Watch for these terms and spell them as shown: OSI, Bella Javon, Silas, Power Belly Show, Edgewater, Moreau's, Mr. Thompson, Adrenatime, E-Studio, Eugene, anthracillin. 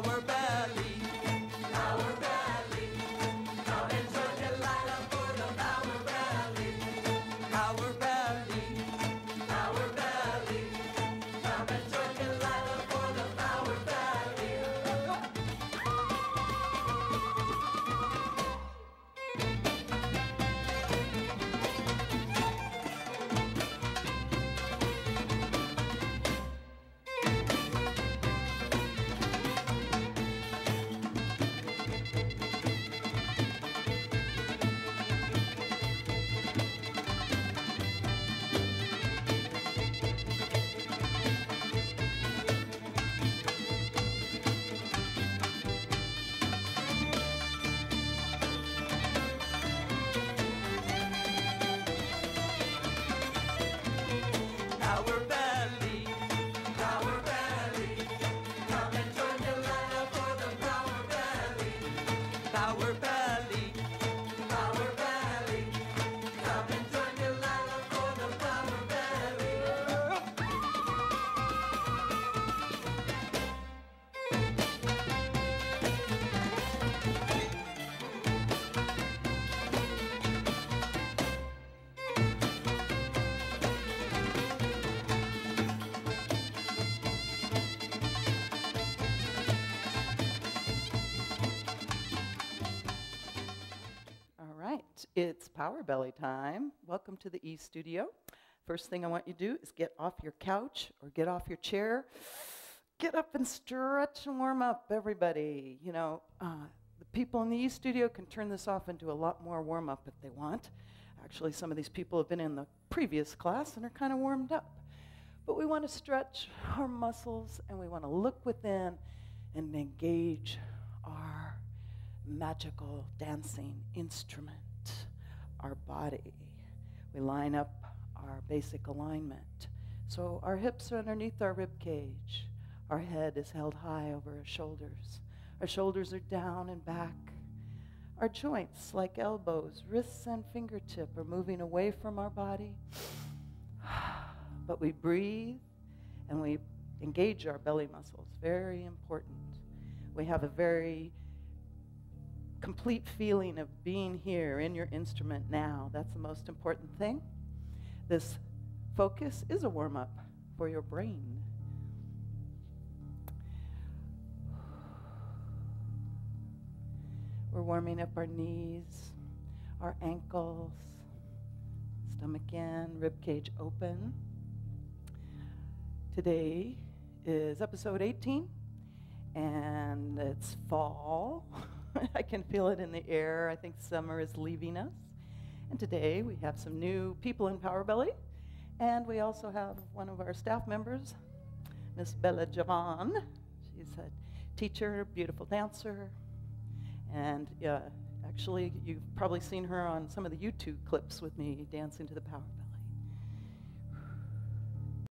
Power Belly, Power Belly. Come enjoy the light up for the Power Belly, Power Belly, Power Belly. Come enjoy the light up for the Power Belly. It's Power Belly time. Welcome to the E-Studio. First thing I want you to do is get off your couch or get off your chair. Get up and stretch and warm up, everybody. You know, the people in the E-Studio can turn this off and do a lot more warm up if they want. Actually, some of these people have been in the previous class and are kind of warmed up. But we want to stretch our muscles and we want to look within and engage our magical dancing instrument. Our body. We line up our basic alignment. So our hips are underneath our rib cage. Our head is held high over our shoulders. Our shoulders are down and back. Our joints, like elbows, wrists, and fingertip, are moving away from our body. But we breathe and we engage our belly muscles. Very important. We have a very complete feeling of being here in your instrument now. That's the most important thing. This focus is a warm-up for your brain. We're warming up our knees, our ankles, stomach in, rib cage open. Today is episode 18, and it's fall. I can feel it in the air. I think summer is leaving us. And today we have some new people in Power Belly. And we also have one of our staff members, Miss Bella Javon. She's a teacher, beautiful dancer. And actually, you've probably seen her on some of the YouTube clips with me dancing to the Power Belly.